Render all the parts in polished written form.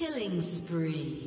Killing spree.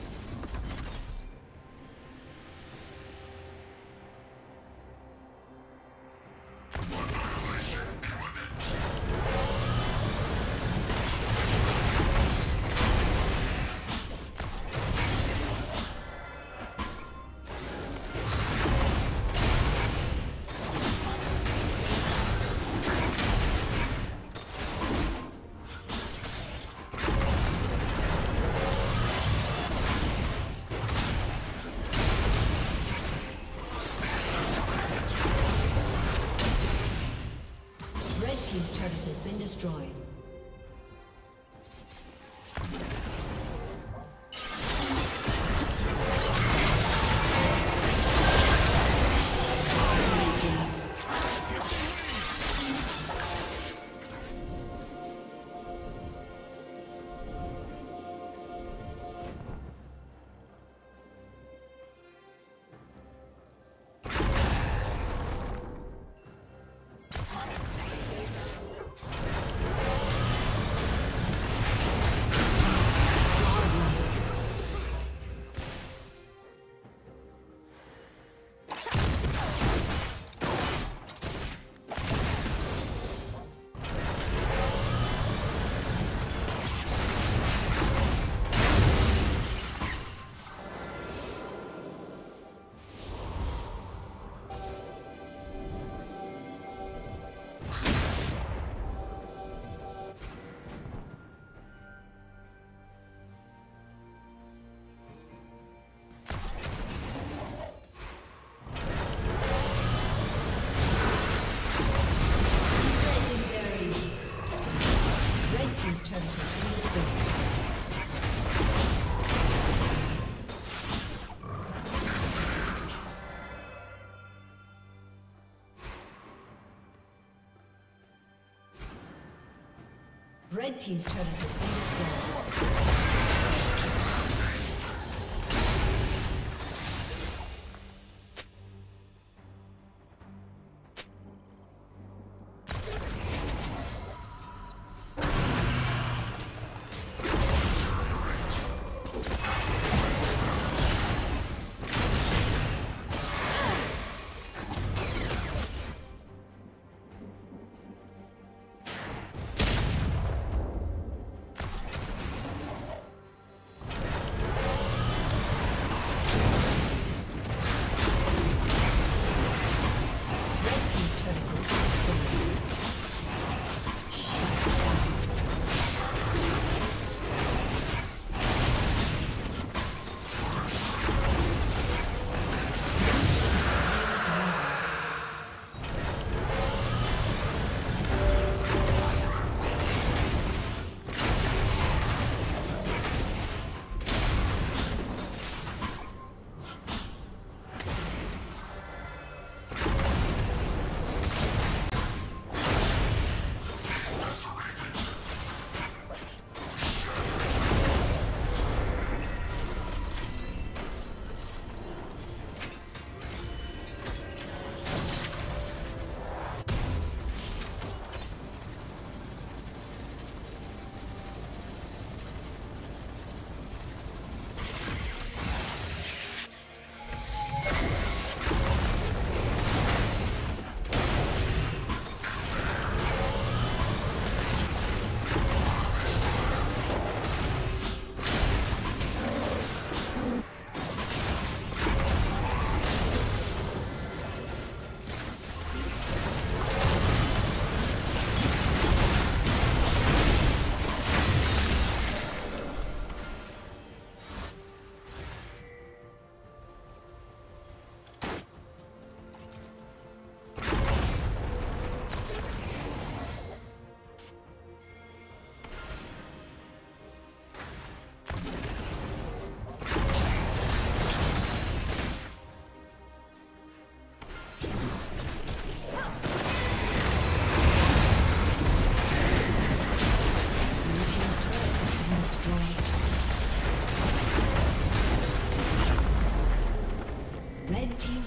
Red team's turret has been destroyed.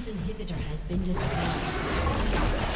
Inhibitor has been destroyed.